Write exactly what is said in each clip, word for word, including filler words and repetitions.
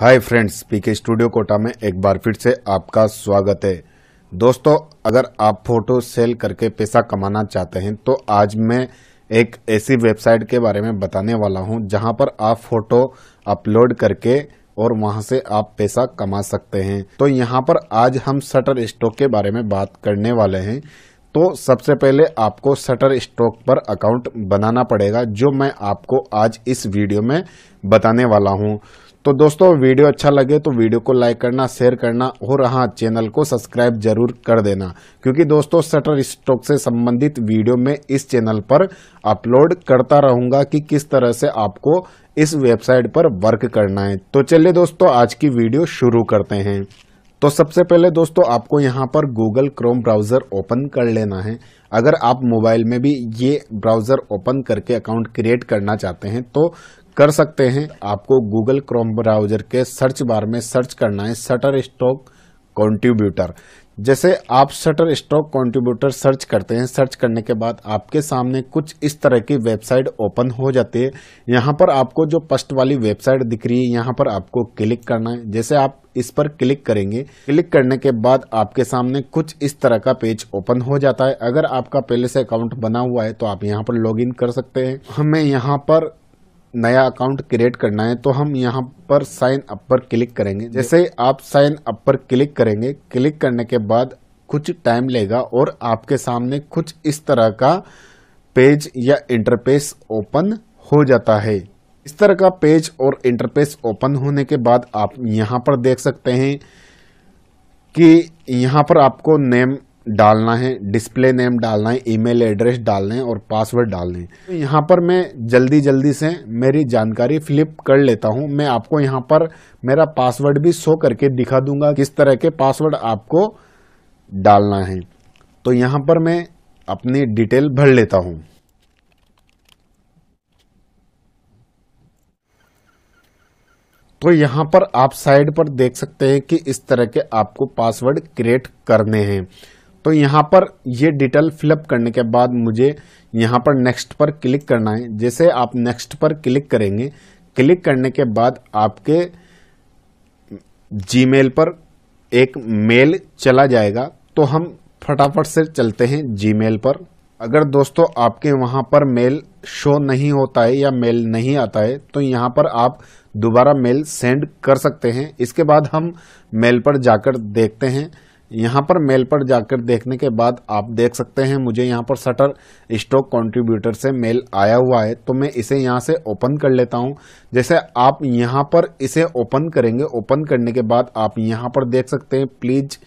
हाय friends, PK studio Kota में एक बार फिर से आपका स्वागत है। दोस्तों, अगर आप फोटो सेल करके पैसा कमाना चाहते हैं तो आज मैं एक ऐसी वेबसाइट के बारे में बताने वाला हूं जहां पर आप फोटो अपलोड करके और वहां से आप पैसा कमा सकते हैं। तो यहां पर आज हम शटर स्टॉक के बारे में बात करने वाले हैं। तो सबसे पहले आपको शटर स्टॉक पर अकाउंट बनाना पड़ेगा, जो मैं आपको आज इस वीडियो में बताने वाला हूँ। तो दोस्तों, वीडियो अच्छा लगे तो वीडियो को लाइक करना, शेयर करना और हाँ, चैनल को सब्सक्राइब जरूर कर देना, क्योंकि दोस्तों शटर स्टॉक से संबंधित वीडियो मैं इस चैनल पर अपलोड करता रहूंगा कि किस तरह से आपको इस वेबसाइट पर वर्क करना है। तो चलिए दोस्तों, आज की वीडियो शुरू करते हैं। तो सबसे पहले दोस्तों, आपको यहाँ पर गूगल क्रोम ब्राउज़र ओपन कर लेना है। अगर आप मोबाइल में भी ये ब्राउज़र ओपन करके अकाउंट क्रिएट करना चाहते हैं तो कर सकते हैं। आपको गूगल क्रोम ब्राउज़र के सर्च बार में सर्च करना है शटर स्टॉक कंट्रीब्यूटर। जैसे आप शटर स्टॉक कंट्रीब्यूटर सर्च करते हैं, सर्च करने के बाद आपके सामने कुछ इस तरह की वेबसाइट ओपन हो जाती है। यहाँ पर आपको जो फर्स्ट वाली वेबसाइट दिख रही है, यहाँ पर आपको क्लिक करना है। जैसे आप इस पर क्लिक करेंगे, क्लिक करने के बाद आपके सामने कुछ इस तरह का पेज ओपन हो जाता है। अगर आपका पहले से अकाउंट बना हुआ है तो आप यहाँ पर लॉगिन कर सकते हैं। हमें यहाँ पर नया अकाउंट क्रिएट करना है तो हम यहाँ पर साइन अप पर क्लिक करेंगे। जैसे आप साइन अप पर क्लिक करेंगे, क्लिक करने के बाद कुछ टाइम लेगा और आपके सामने कुछ इस तरह का पेज या इंटरफेस ओपन हो जाता है। इस तरह का पेज और इंटरफेस ओपन होने के बाद आप यहाँ पर देख सकते हैं कि यहाँ पर आपको नेम डालना है, डिस्प्ले नेम डालना है, ईमेल एड्रेस डालना है और पासवर्ड डालना है। यहाँ पर मैं जल्दी जल्दी से मेरी जानकारी फ्लिप कर लेता हूँ। मैं आपको यहाँ पर मेरा पासवर्ड भी शो करके दिखा दूंगा, किस तरह के पासवर्ड आपको डालना है। तो यहाँ पर मैं अपनी डिटेल भर लेता हूँ। तो यहाँ पर आप साइड पर देख सकते हैं कि इस तरह के आपको पासवर्ड क्रिएट करने हैं। तो यहाँ पर ये डिटेल फिलअप करने के बाद मुझे यहाँ पर नेक्स्ट पर क्लिक करना है। जैसे आप नेक्स्ट पर क्लिक करेंगे, क्लिक करने के बाद आपके जीमेल पर एक मेल चला जाएगा। तो हम फटाफट से चलते हैं जीमेल पर। अगर दोस्तों आपके वहाँ पर मेल शो नहीं होता है या मेल नहीं आता है तो यहाँ पर आप दोबारा मेल सेंड कर सकते हैं। इसके बाद हम मेल पर जाकर देखते हैं। यहाँ पर मेल पर जाकर देखने के बाद आप देख सकते हैं मुझे यहाँ पर शटर स्टॉक कंट्रीब्यूटर से मेल आया हुआ है। तो मैं इसे यहाँ से ओपन कर लेता हूँ। जैसे आप यहाँ पर इसे ओपन करेंगे, ओपन करने के बाद आप यहाँ पर देख सकते हैं please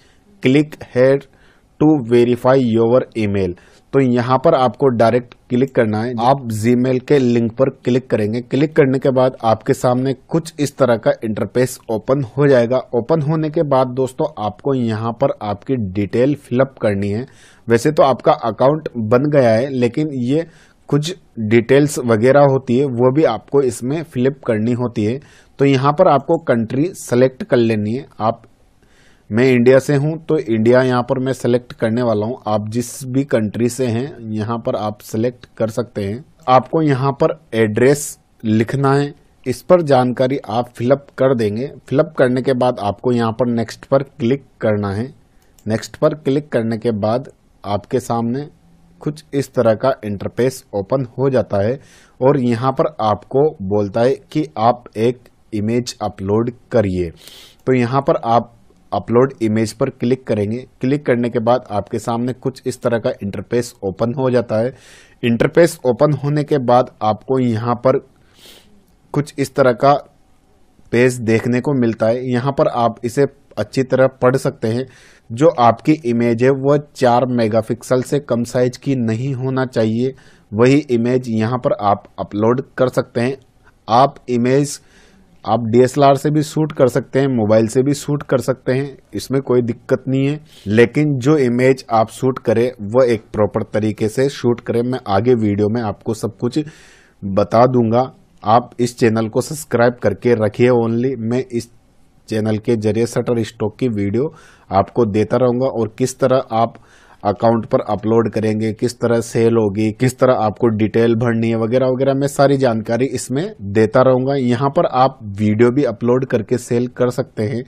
click here to verify your email. तो यहाँ पर आपको डायरेक्ट क्लिक करना है। आप जीमेल के लिंक पर क्लिक करेंगे, क्लिक करने के बाद आपके सामने कुछ इस तरह का इंटरफेस ओपन हो जाएगा। ओपन होने के बाद दोस्तों आपको यहाँ पर आपकी डिटेल फिलअप करनी है। वैसे तो आपका अकाउंट बन गया है, लेकिन ये कुछ डिटेल्स वगैरह होती है वो भी आपको इसमें फिलअप करनी होती है। तो यहाँ पर आपको कंट्री सेलेक्ट कर लेनी है। आप मैं इंडिया से हूं तो इंडिया यहां पर मैं सेलेक्ट करने वाला हूं। आप जिस भी कंट्री से हैं यहां पर आप सेलेक्ट कर सकते हैं। आपको यहां पर एड्रेस लिखना है, इस पर जानकारी आप फिलअप कर देंगे। फिलअप करने के बाद आपको यहां पर नेक्स्ट पर क्लिक करना है। नेक्स्ट पर क्लिक करने के बाद आपके सामने कुछ इस तरह का इंटरफेस ओपन हो जाता है और यहाँ पर आपको बोलता है कि आप एक इमेज अपलोड करिए। तो यहाँ पर आप अपलोड इमेज पर क्लिक करेंगे। क्लिक करने के बाद आपके सामने कुछ इस तरह का इंटरफेस ओपन हो जाता है। इंटरफेस ओपन होने के बाद आपको यहाँ पर कुछ इस तरह का पेज देखने को मिलता है। यहाँ पर आप इसे अच्छी तरह पढ़ सकते हैं। जो आपकी इमेज है वह चार मेगापिक्सल से कम साइज की नहीं होना चाहिए। वही इमेज यहाँ पर आप अपलोड कर सकते हैं। आप इमेज आप डी एस एल आर से भी शूट कर सकते हैं, मोबाइल से भी शूट कर सकते हैं, इसमें कोई दिक्कत नहीं है। लेकिन जो इमेज आप शूट करें वह एक प्रॉपर तरीके से शूट करें। मैं आगे वीडियो में आपको सब कुछ बता दूंगा। आप इस चैनल को सब्सक्राइब करके रखिए ओनली। मैं इस चैनल के जरिए शटर स्टॉक की वीडियो आपको देता रहूंगा और किस तरह आप अकाउंट पर अपलोड करेंगे, किस तरह सेल होगी, किस तरह आपको डिटेल भरनी है वगैरह वगैरह, मैं सारी जानकारी इसमें देता रहूंगा। यहाँ पर आप वीडियो भी अपलोड करके सेल कर सकते हैं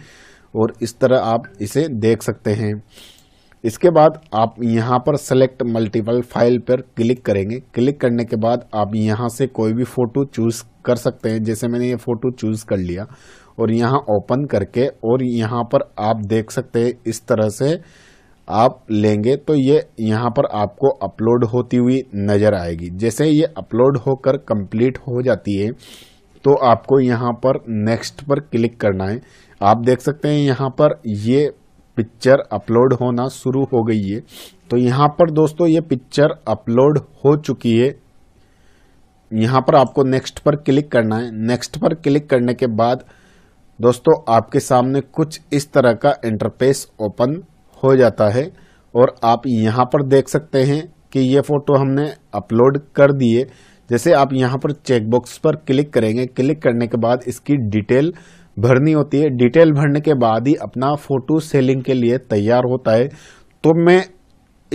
और इस तरह आप इसे देख सकते हैं। इसके बाद आप यहाँ पर सेलेक्ट मल्टीपल फाइल पर क्लिक करेंगे। क्लिक करने के बाद आप यहाँ से कोई भी फोटो चूज कर सकते हैं। जैसे मैंने ये फोटो चूज कर लिया और यहाँ ओपन करके और यहाँ पर आप देख सकते हैं इस तरह से आप लेंगे तो ये यहाँ पर आपको अपलोड होती हुई नज़र आएगी। जैसे ये अपलोड होकर कंप्लीट हो जाती है तो आपको यहाँ पर नेक्स्ट पर क्लिक करना है। आप देख सकते हैं यहाँ पर ये पिक्चर अपलोड होना शुरू हो गई है। तो यहाँ पर दोस्तों ये पिक्चर अपलोड हो चुकी है। यहाँ पर आपको नेक्स्ट पर क्लिक करना है। नेक्स्ट पर क्लिक करने के बाद दोस्तों आपके सामने कुछ इस तरह का इंटरफेस ओपन हो जाता है और आप यहाँ पर देख सकते हैं कि ये फोटो हमने अपलोड कर दिए। जैसे आप यहाँ पर चेकबॉक्स पर क्लिक करेंगे। क्लिक करने के बाद इसकी डिटेल भरनी होती है। डिटेल भरने के बाद ही अपना फोटो सेलिंग के लिए तैयार होता है। तो मैं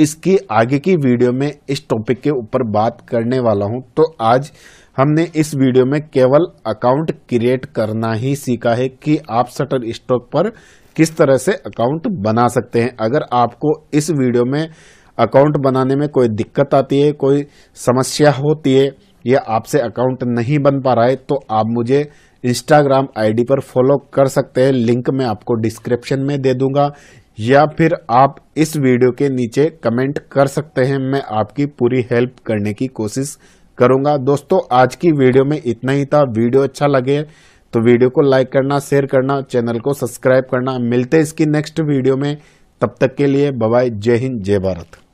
इसकी आगे की वीडियो में इस टॉपिक के ऊपर बात करने वाला हूं। तो आज हमने इस वीडियो में केवल अकाउंट क्रिएट करना ही सीखा है कि आप शटरस्टॉक पर किस तरह से अकाउंट बना सकते हैं। अगर आपको इस वीडियो में अकाउंट बनाने में कोई दिक्कत आती है, कोई समस्या होती है या आपसे अकाउंट नहीं बन पा रहा है तो आप मुझे इंस्टाग्राम आईडी पर फॉलो कर सकते हैं। लिंक मैं आपको डिस्क्रिप्शन में दे दूंगा या फिर आप इस वीडियो के नीचे कमेंट कर सकते हैं। मैं आपकी पूरी हेल्प करने की कोशिश करूंगा। दोस्तों आज की वीडियो में इतना ही था। वीडियो अच्छा लगे तो वीडियो को लाइक करना, शेयर करना, चैनल को सब्सक्राइब करना। मिलते हैं इसकी नेक्स्ट वीडियो में। तब तक के लिए बाय बाय। जय हिंद, जय भारत।